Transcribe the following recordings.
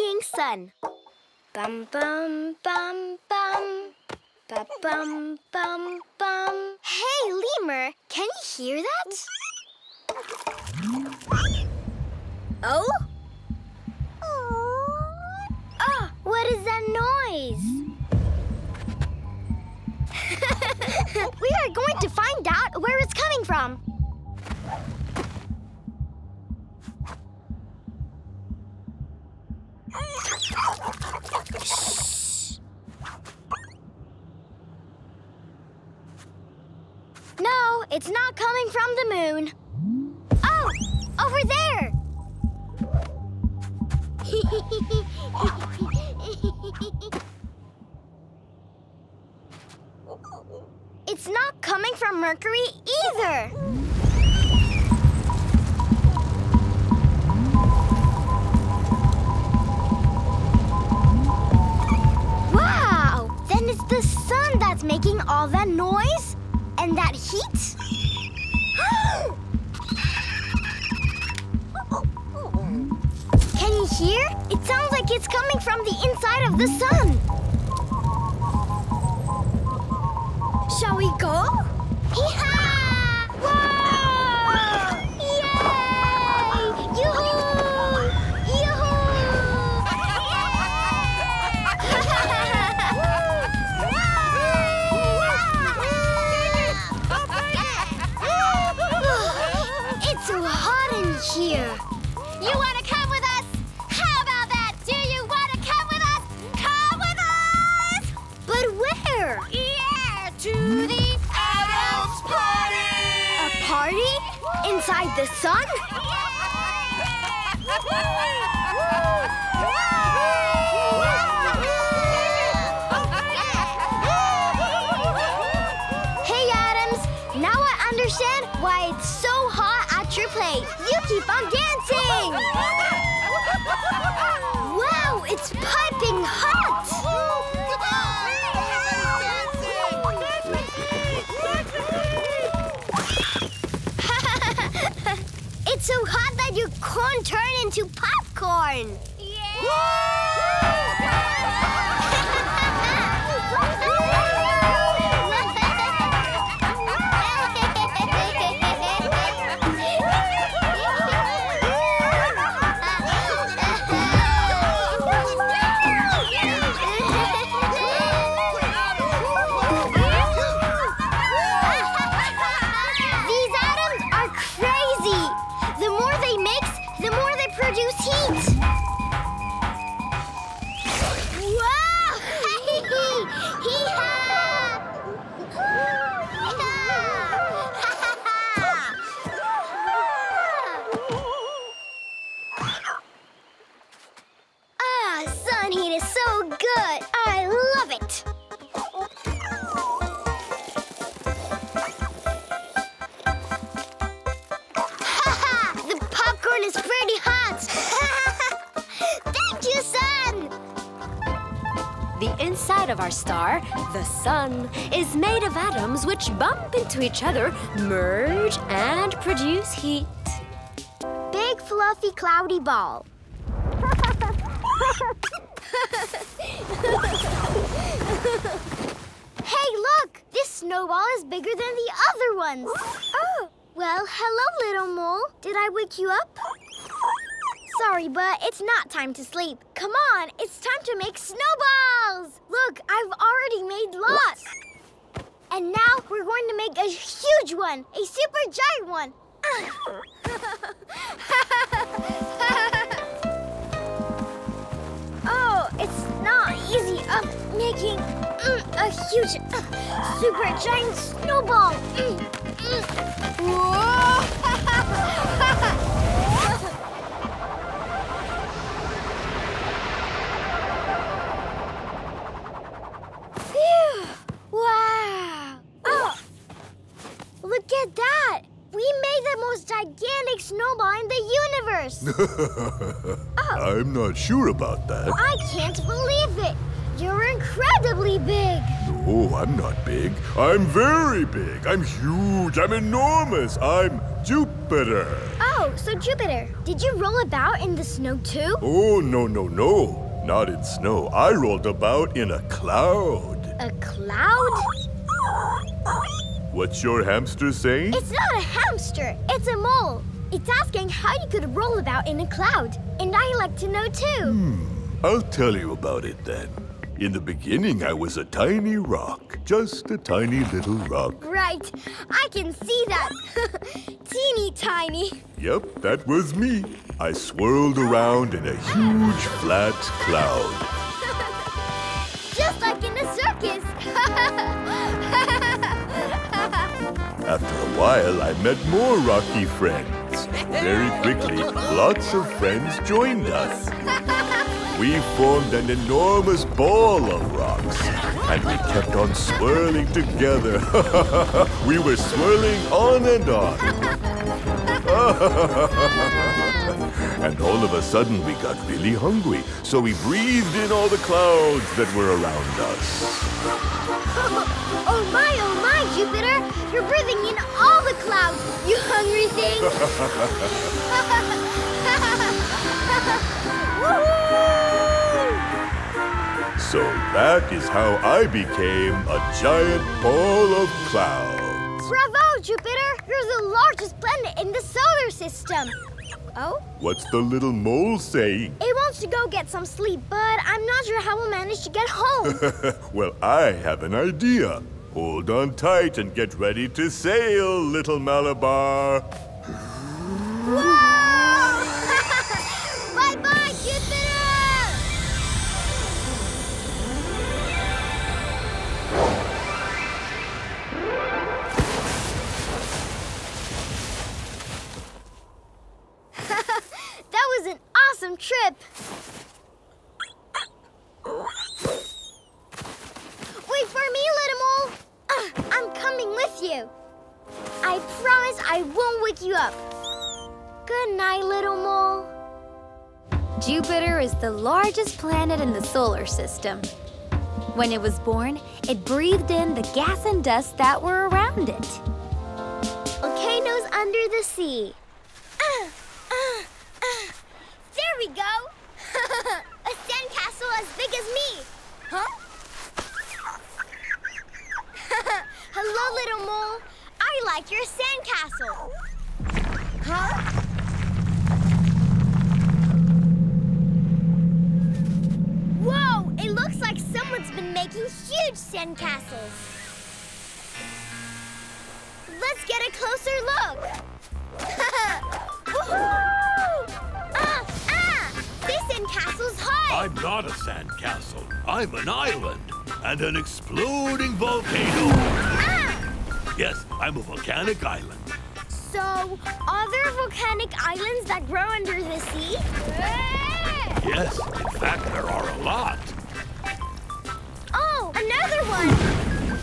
dying sun. Bum bum bum bum. Ba bum bum bum. Hey, Lemur, can you hear that? Oh? Oh, what is that noise? We are going to find out where it's coming from. Shh. No, it's not coming from the moon. Oh, over there! It's not coming from Mercury either. Wow! Then it's the sun that's making all that noise and that heat. Can you hear? It sounds like it's coming from the inside of the sun. Shall we go? Hee-haw! Whoa! Yay! Yoo-hoo! Yoo-hoo! It's so hot in here. You wanna come? Inside the sun? Hey, Adams. Now I understand why it's so hot at your place. You keep on dancing! Wow, it's piping hot! It's so hot that your corn turned into popcorn! Our star, the sun, is made of atoms which bump into each other, merge, and produce heat. Big, fluffy, cloudy ball. Hey, look! This snowball is bigger than the other ones. Oh, well, hello, little mole. Did I wake you up? Sorry, but it's not time to sleep. Come on, it's time to make snowballs! Look, I've already made lots. And now we're going to make a huge one, a super giant one. Oh, it's not easy making a huge super giant snowball. Whoa! Wow! Oh, look at that! We made the most gigantic snowball in the universe! Oh. I'm not sure about that. I can't believe it! You're incredibly big! No, I'm not big. I'm very big. I'm huge. I'm enormous. I'm Jupiter. Oh, So Jupiter, did you roll about in the snow too? Oh, no. Not in snow. I rolled about in a cloud. A cloud? What's your hamster saying? It's not a hamster. It's a mole. It's asking how you could roll about in a cloud. And I like to know too. I'll tell you about it then. In the beginning, I was a tiny rock. Just a tiny little rock. Right. I can see that. Teeny tiny. Yep, that was me. I swirled around in a huge flat cloud. Just like in a circus. After a while, I met more rocky friends. Very quickly, lots of friends joined us. We formed an enormous ball of rocks, and we kept on swirling together. We were swirling on and on. And all of a sudden, we got really hungry, so we breathed in all the clouds that were around us. Oh my, Jupiter! You're breathing in all the clouds, you hungry thing! So that is how I became a giant ball of clouds. Bravo, Jupiter! You're the largest planet in the solar system. Oh? What's the little mole saying? It wants to go get some sleep, but I'm not sure how we'll manage to get home. Well, I have an idea. Hold on tight and get ready to sail, Little Malabar. Whoa! Trip. Wait for me, little mole. I'm coming with you. I promise I won't wake you up. Good night, little mole. Jupiter is the largest planet in the solar system. When it was born, it breathed in the gas and dust that were around it. Volcanoes under the sea. There we go! A sandcastle as big as me! Huh? Hello, little mole. I like your sandcastle. Huh? Whoa! It looks like someone's been making huge sandcastles. Let's get a closer look. Woohoo! This sandcastle's high! I'm not a sandcastle. I'm an island and an exploding volcano. Yes, I'm a volcanic island. So, are there volcanic islands that grow under the sea? Yes, in fact, there are a lot. Oh, another one!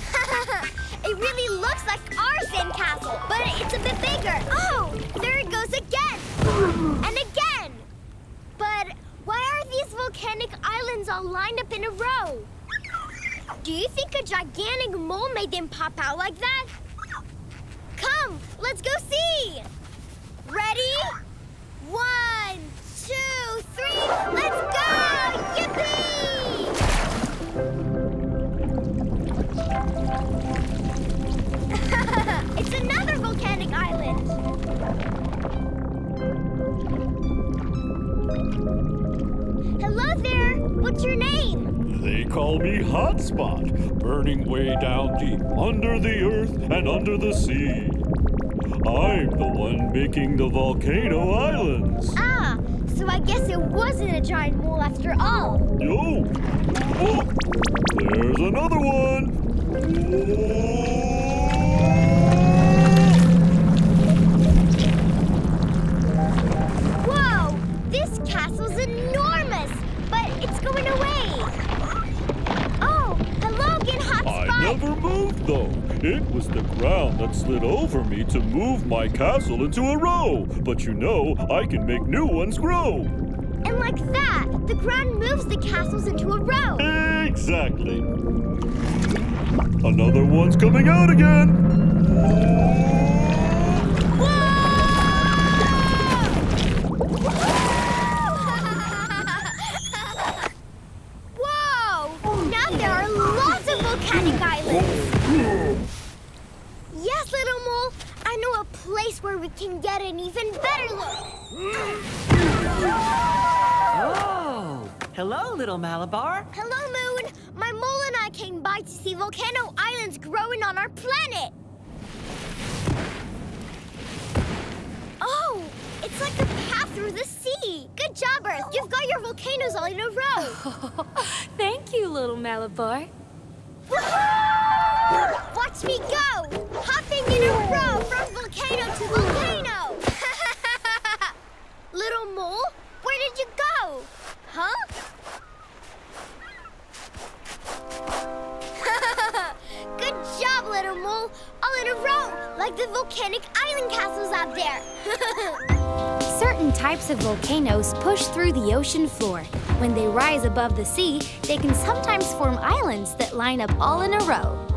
It really looks like our sandcastle, but it's a bit bigger. Oh, there it goes again! And again! But why are these volcanic islands all lined up in a row? Do you think a gigantic mole made them pop out like that? Come, let's go see! Ready? 1, 2, 3, let's go! Yippee! It's another volcanic island! Hello there! What's your name? They call me Hotspot, burning way down deep, under the earth and under the sea. I'm the one making the volcano islands. Ah, so I guess it wasn't a giant mole after all. No! Oh, there's another one! Oh. Castle's enormous, but it's going away. Oh, hello again, Hotspot. I never moved, though. It was the ground that slid over me to move my castle into a row. But you know, I can make new ones grow. And like that, the ground moves the castles into a row. Exactly. Another one's coming out again. Whoa! volcanic islands. Yes, little mole. I know a place where we can get an even better look. Oh, hello, Little Malabar. Hello, Moon. My mole and I came by to see volcano islands growing on our planet. Oh, it's like a path through the sea. Good job, Earth. You've got your volcanoes all in a row. Thank you, Little Malabar. Watch me go! Hopping in a row from volcano to volcano! Little mole, where did you go? Huh? Good job, little mole! All in a row, like the volcanic island castles out there! Certain types of volcanoes push through the ocean floor. When they rise above the sea, they can sometimes form islands that line up all in a row.